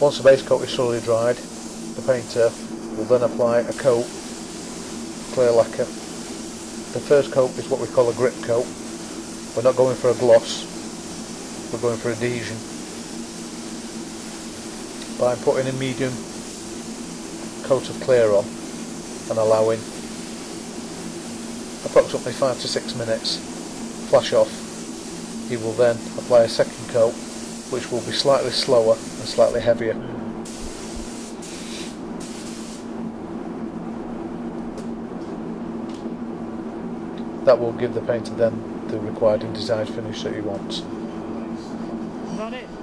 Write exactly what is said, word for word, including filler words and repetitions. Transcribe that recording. Once the base coat is thoroughly dried, the painter will then apply a coat of clear lacquer. The first coat is what we call a grip coat. We're not going for a gloss, we're going for adhesion. By putting a medium coat of clear on and allowing approximately five to six minutes flash off, he will then apply a second coat, which will be slightly slower and slightly heavier. That will give the painter then the required and desired finish that he wants. Is that it?